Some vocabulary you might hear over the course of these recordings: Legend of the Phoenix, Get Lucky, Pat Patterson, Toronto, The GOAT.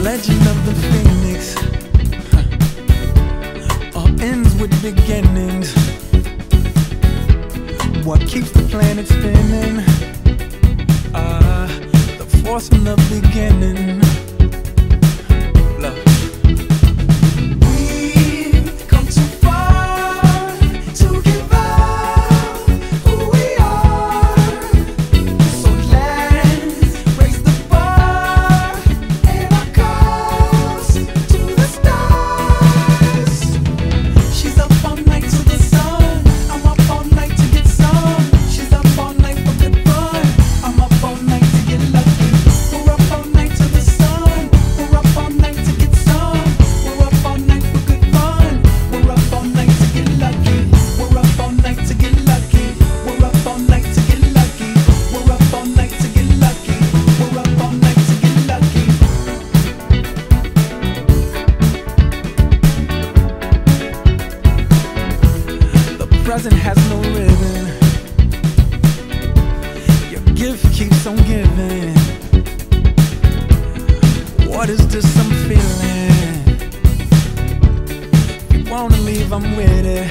Legend of the Phoenix, all ends with beginnings. What keeps the planet spinning? The force from the beginning. Present has no ribbon. Your gift keeps on giving. What is this I'm feeling? If you wanna leave, I'm with it.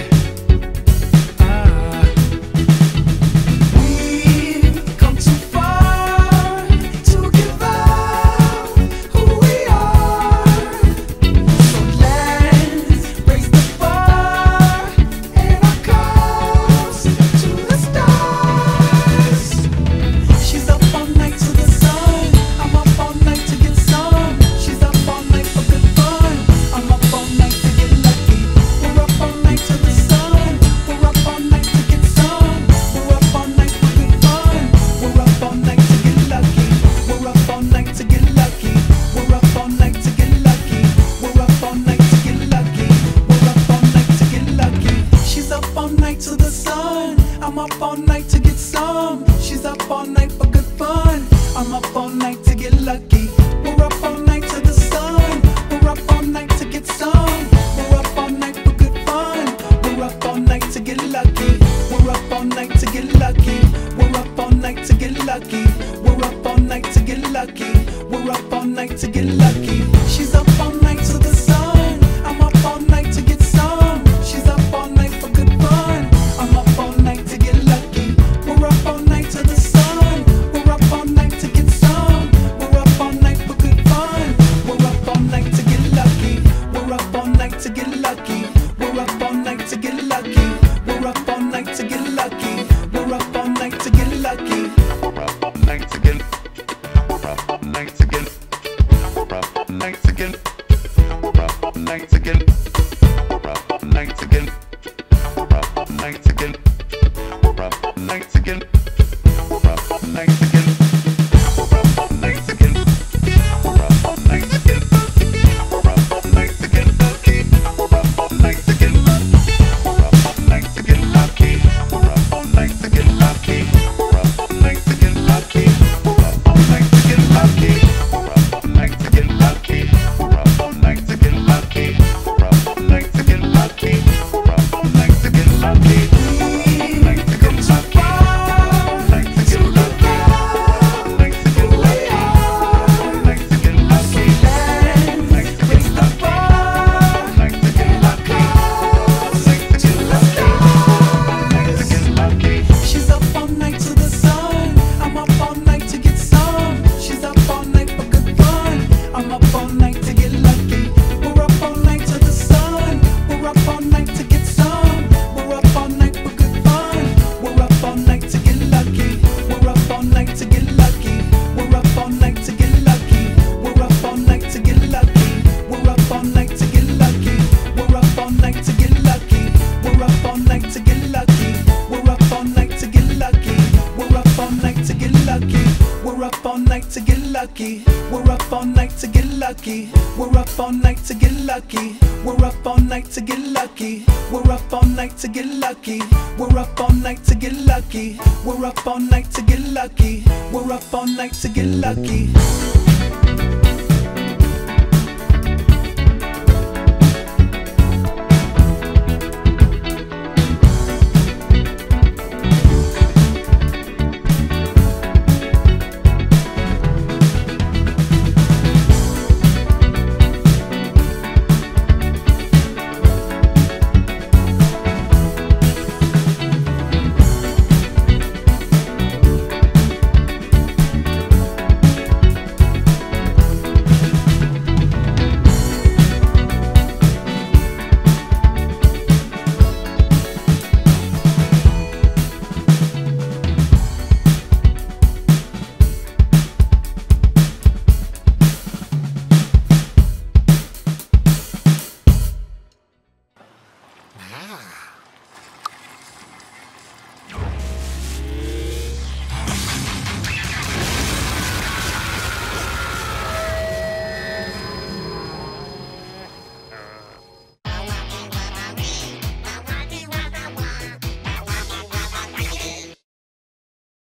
I'm up all night to get some. She's up all night for good fun. I'm up all night to get lucky. We're up all night to the sun. We're up all night to get some. We're up all night for good fun. We're up all night to get lucky. We're up all night to get lucky. We're up all night to get lucky. We're up all night to get lucky. We're up all night to get lucky. She's up all night to the sun. I'm up all night to get some. She's up all night for good fun. I'm up all night to get lucky. We're up all night to the sun. We're up all night to get some. We're up all night for good fun. We're up all night to get lucky. We're up all night to get lucky. We're up all night to get lucky. We're up all night to get lucky. We're up all night to get lucky. We're up all night to get. We're up all night to get. We're up all night to get. We're up all night to get. We're up all night to get. We're up all night again. We're up all night again. We're up all night again. We're up all night again. We're up all night again. We're up all night again. We're up all night again. We're up all night again. Lucky. We're up all night again. Lucky. We're up all night again. Lucky. We're up all night again. Lucky. We're up all night again. Lucky. We're up all night again. Lucky. We're up all night again. Lucky. We're up all night again. Lucky. Lucky. lucky. We're up all night to get lucky. We're up all night to get lucky. We're up all night to get lucky. We're up all night to get lucky. We're up all night to get lucky. We're up all night to get lucky.